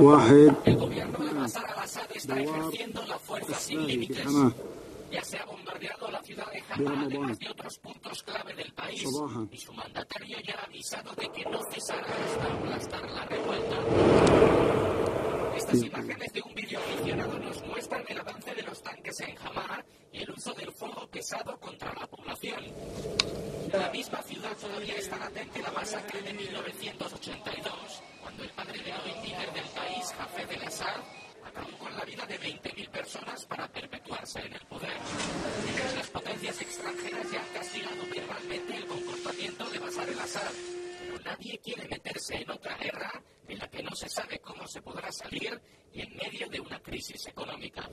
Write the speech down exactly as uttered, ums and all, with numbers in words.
El gobierno de Bashar al-Assad está ejerciendo la fuerza sin límites. Ya se ha bombardeado la ciudad de Hama, además de otros puntos clave del país, y su mandatario ya ha avisado de que no cesará hasta aplastar la revuelta. Estas imágenes de un vídeo aficionado nos muestran el avance de los tanques en Hama y el uso del fuego pesado contra la población. La misma ciudad todavía está latente la masacre de mil novecientos ochenta y dos, cuando el padre de hoy líder del país, Bashar al-Assad, acabó con la vida de veinte mil personas para perpetuarse en el poder. Las potencias extranjeras ya han castigado verbalmente el comportamiento de Bashar al-Assad, pero nadie quiere meterse en otra guerra de la que no se sabe cómo se podrá salir y en medio de una crisis económica.